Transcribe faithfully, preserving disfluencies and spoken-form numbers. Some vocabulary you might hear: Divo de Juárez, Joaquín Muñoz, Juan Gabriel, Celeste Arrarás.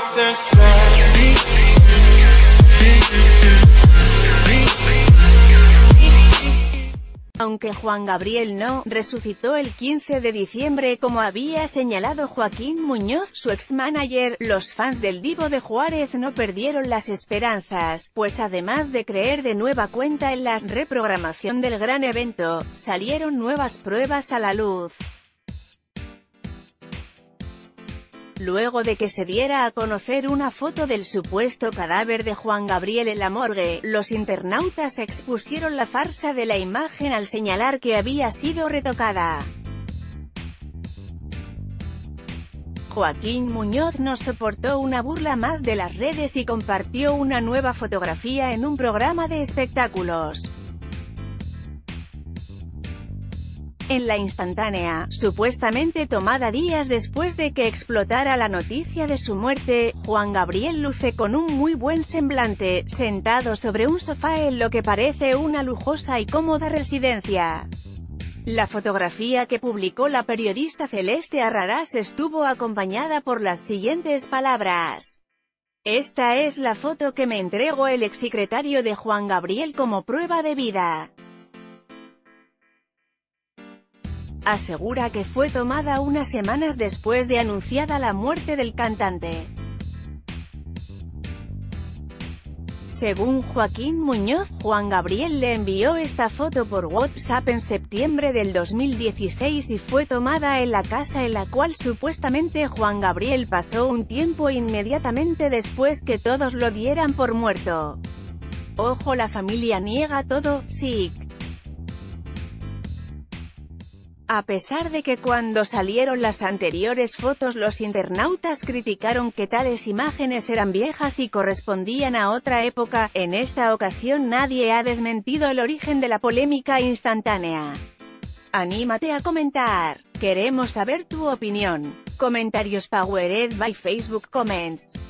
hacer ser. Aunque Juan Gabriel no resucitó el quince de diciembre como había señalado Joaquín Muñoz, su ex-manager, los fans del Divo de Juárez no perdieron las esperanzas, pues además de creer de nueva cuenta en la reprogramación del gran evento, salieron nuevas pruebas a la luz. Luego de que se diera a conocer una foto del supuesto cadáver de Juan Gabriel en la morgue, los internautas expusieron la farsa de la imagen al señalar que había sido retocada. Joaquín Muñoz no soportó una burla más de las redes y compartió una nueva fotografía en un programa de espectáculos. En la instantánea, supuestamente tomada días después de que explotara la noticia de su muerte, Juan Gabriel luce con un muy buen semblante, sentado sobre un sofá en lo que parece una lujosa y cómoda residencia. La fotografía que publicó la periodista Celeste Arrarás estuvo acompañada por las siguientes palabras. Esta es la foto que me entregó el exsecretario de Juan Gabriel como prueba de vida. Asegura que fue tomada unas semanas después de anunciada la muerte del cantante. Según Joaquín Muñoz, Juan Gabriel le envió esta foto por WhatsApp en septiembre del dos mil dieciséis y fue tomada en la casa en la cual supuestamente Juan Gabriel pasó un tiempo inmediatamente después que todos lo dieran por muerto. Ojo, la familia niega todo, sí. A pesar de que cuando salieron las anteriores fotos los internautas criticaron que tales imágenes eran viejas y correspondían a otra época, en esta ocasión nadie ha desmentido el origen de la polémica instantánea. Anímate a comentar. Queremos saber tu opinión. Comentarios Powered by Facebook Comments.